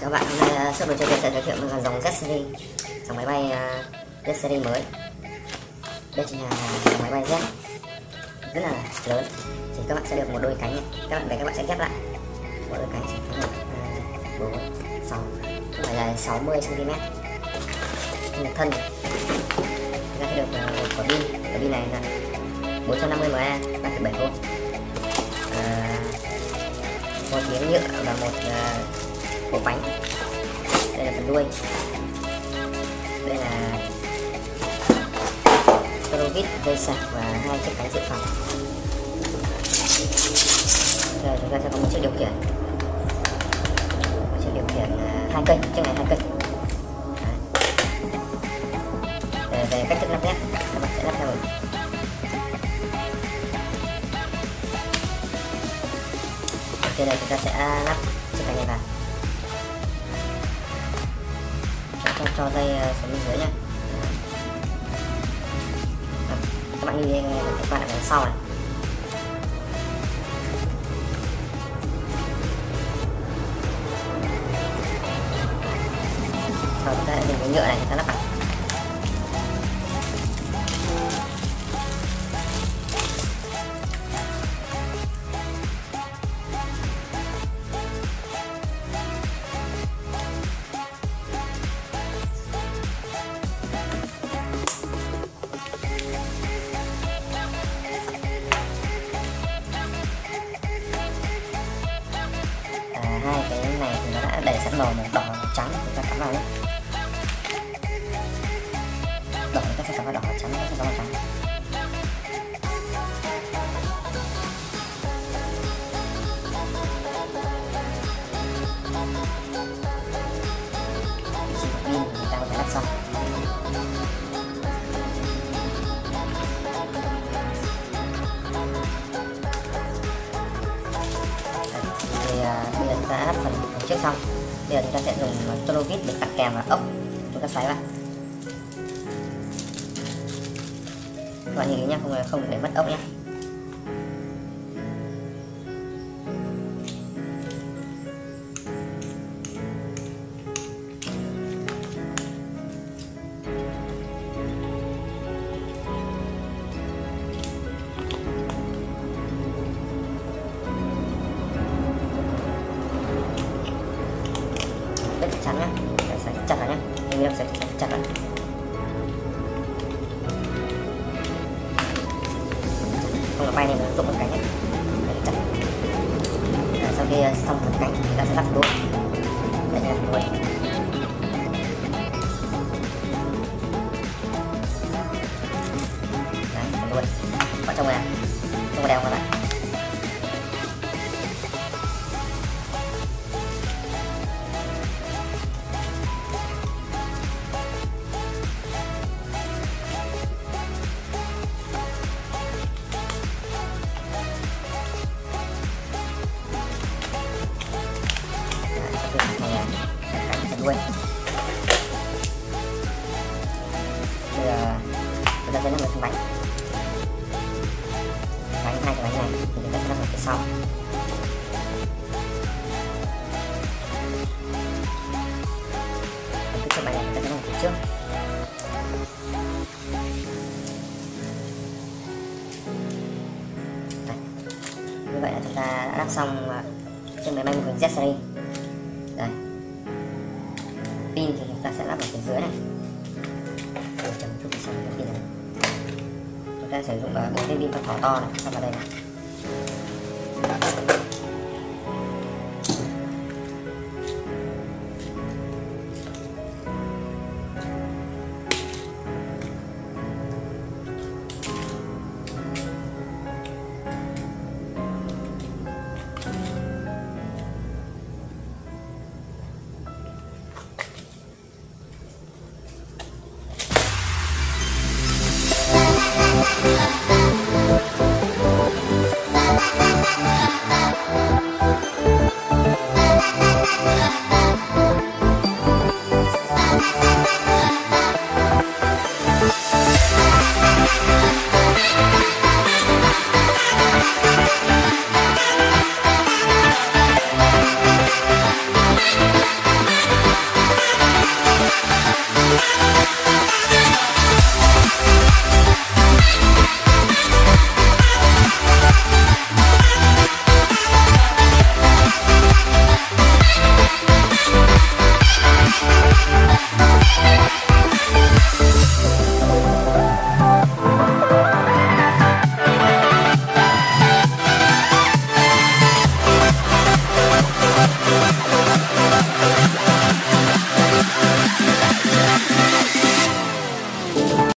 Các bạn, hôm nay shop đồ chơi Việt sẽ giới thiệu một dòng Z51, dòng máy bay Z51 mới. Đây chính là dòng máy bay Z rất là lớn. Thì các bạn sẽ được một đôi cánh, các bạn sẽ ghép lại một đôi cánh, 4, 6, không phải là 60 cm. Một thân ra sẽ được một quả pin này là 450 mA, 3,7V, một miếng nhựa và một bộ bánh. Đây là phần đuôi, đây là tơ vít, dây sạc và hai chiếc cánh dự phòng. Giờ chúng ta sẽ có một chiếc điều khiển, hai kênh, chiếc này hai kênh. Về cách thức lắp ghép, các bạn sẽ lắp theo trên này. Chúng ta sẽ lắp chiếc cánh này vào, cho dây xuống bên dưới nha. Các bạn đi qua đằng sau này, rồi chúng ta dùng cái nhựa này chúng ta lắp vào. Hai cái này thì nó đã để sẵn màu, màu đỏ và màu trắng, chúng ta cắm vào nhé. Đỏ chúng ta sẽ cắm vào đỏ, trắng chúng ta sẽ cắm vào trắng. Chỉ có pin chúng ta có thể lắp xong. Đã lắp phần trước xong, bây giờ chúng ta sẽ dùng tơ vít được đặt kèm vào ốc, chúng ta xoáy vào. Các bạn nhìn thấy nhé, không để mất ốc nhé. Chắn nhá, sẽ chặt vào nhá, mình sẽ chặt vào. Không là bay này mà rụng một cánh nhé. Sau khi xong một cánh thì ta sẽ lắp đuôi. Đây là đuôi. Đấy, phần đuôi. Vào trong này, không có đeo các bạn. Bây giờ chúng ta sẽ lắp vào phần bánh. Hai cái bánh này thì chúng ta sẽ lắp vào phía sau. Cái chiếc bánh này chúng ta sẽ lắp vào phía trước. Đấy. Như vậy là chúng ta đã lắp xong chiếc máy bay mô hình Z series. Đây. Pin thì chúng ta sẽ lắp ở phía dưới này. Chúng ta sử dụng 4 viên pin to này, lắp vào đây này.